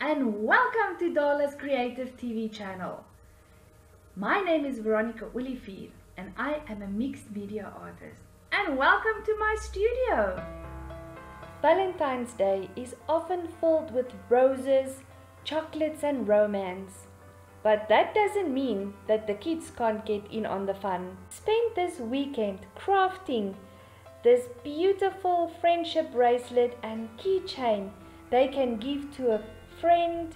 And welcome to Dala's Creative TV channel. My name is Veronika Olivier and I am a mixed media artist. And welcome to my studio. Valentine's Day is often filled with roses, chocolates and romance. But that doesn't mean that the kids can't get in on the fun. Spend this weekend crafting this beautiful friendship bracelet and keychain they can give to a friend,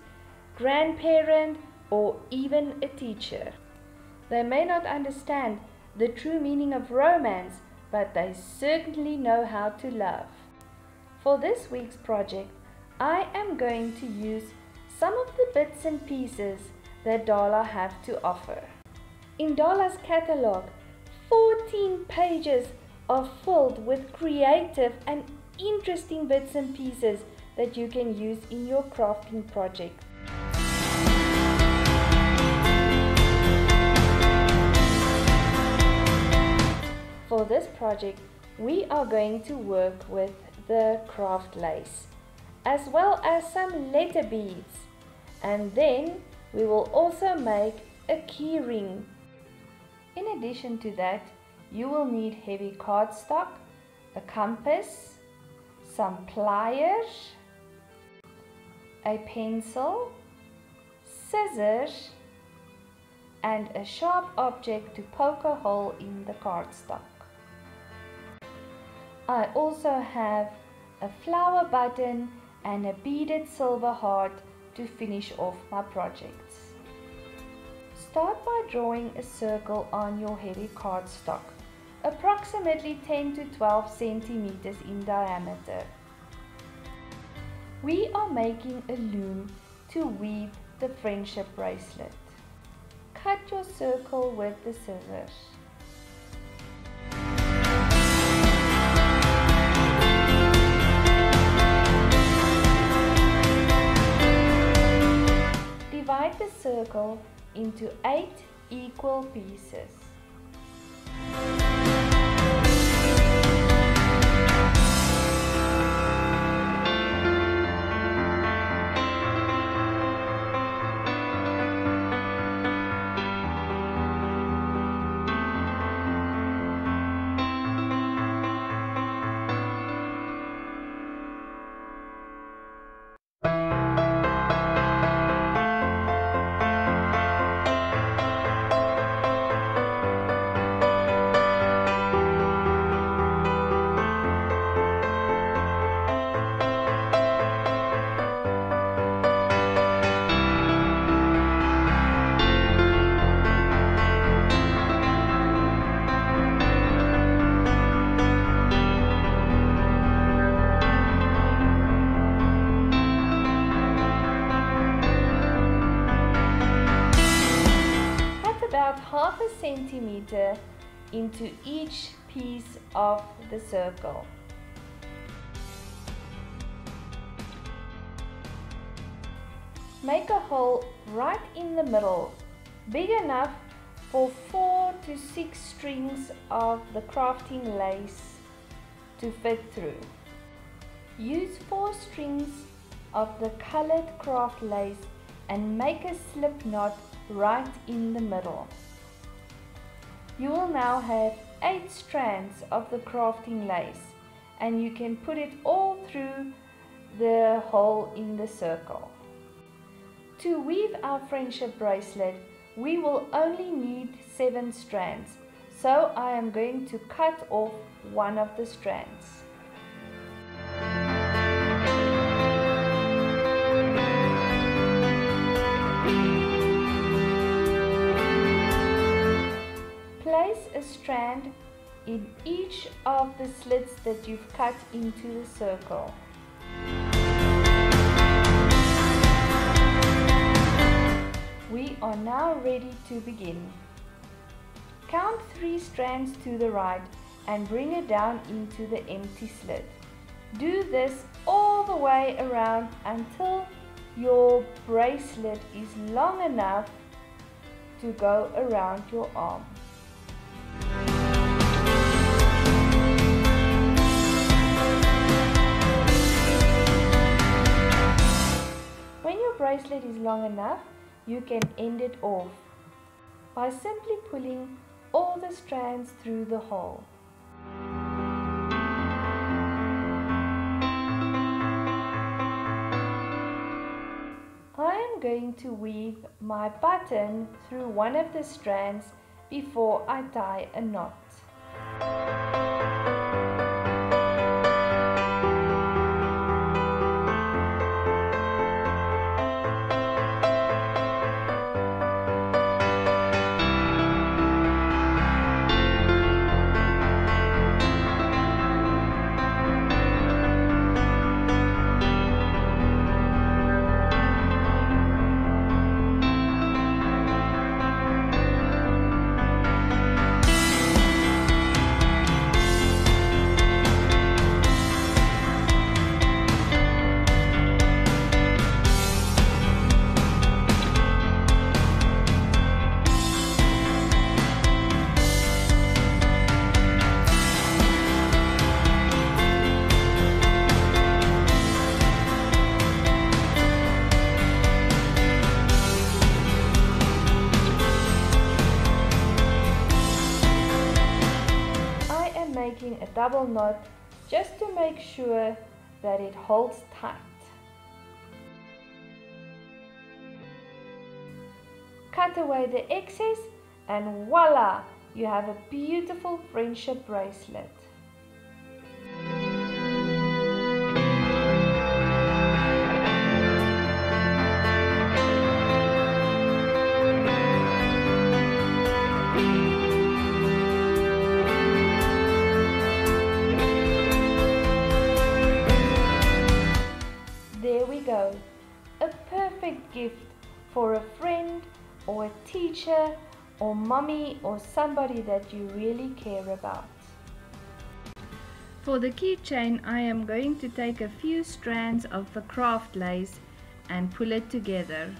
grandparent, or even a teacher. They may not understand the true meaning of romance, but they certainly know how to love. For this week's project, I am going to use some of the bits and pieces that Dala have to offer. In Dala's catalog, 14 pages are filled with creative and interesting bits and pieces that you can use in your crafting project. For this project, we are going to work with the craft lace, as well as some letter beads. And then we will also make a key ring. In addition to that, you will need heavy cardstock, a compass, some pliers, a pencil, scissors, and a sharp object to poke a hole in the cardstock. I also have a flower button and a beaded silver heart to finish off my projects. Start by drawing a circle on your heavy cardstock, approximately 10 to 12 centimeters in diameter. We are making a loom to weave the friendship bracelet. Cut your circle with the scissors. Divide the circle into 8 equal pieces. Half a centimeter into each piece of the circle. Make a hole right in the middle, big enough for 4 to 6 strings of the crafting lace to fit through. Use 4 strings of the colored craft lace and make a slip knot right in the middle. You will now have 8 strands of the crafting lace and you can put it all through the hole in the circle. To weave our friendship bracelet, we will only need 7 strands, so I am going to cut off one of the strands. Place a strand in each of the slits that you've cut into the circle. We are now ready to begin. Count 3 strands to the right and bring it down into the empty slit. Do this all the way around until your bracelet is long enough to go around your arm. When your bracelet is long enough, you can end it off by simply pulling all the strands through the hole. I am going to weave my button through one of the strands before I tie a knot. Making a double knot just to make sure that it holds tight. Cut away the excess and voila! You have a beautiful friendship bracelet. A perfect gift for a friend or a teacher or mommy or somebody that you really care about. For the keychain, I am going to take a few strands of the craft lace and pull it together.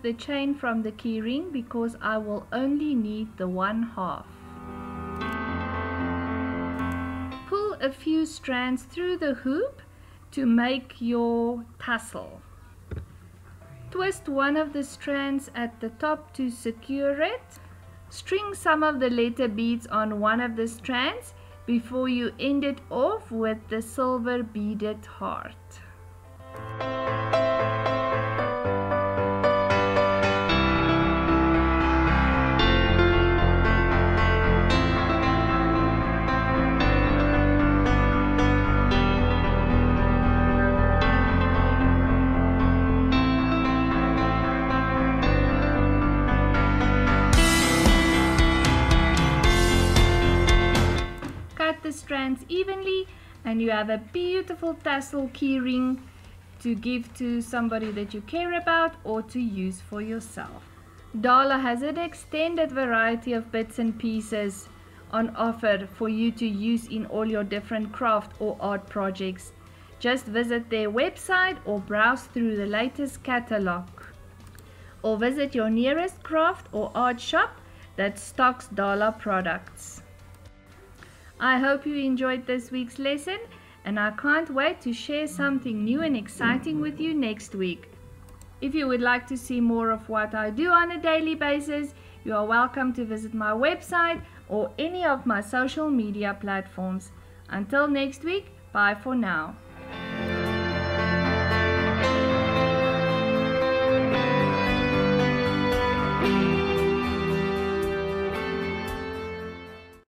The chain from the key ring because I will only need the one half. Pull a few strands through the hoop to make your tassel. Twist one of the strands at the top to secure it. String some of the letter beads on one of the strands before you end it off with the silver beaded heart. Strands evenly and you have a beautiful tassel keyring to give to somebody that you care about or to use for yourself. Dala has an extended variety of bits and pieces on offer for you to use in all your different craft or art projects. Just visit their website or browse through the latest catalog, or visit your nearest craft or art shop that stocks Dala products. I hope you enjoyed this week's lesson, and I can't wait to share something new and exciting with you next week. If you would like to see more of what I do on a daily basis, you are welcome to visit my website or any of my social media platforms. Until next week, bye for now.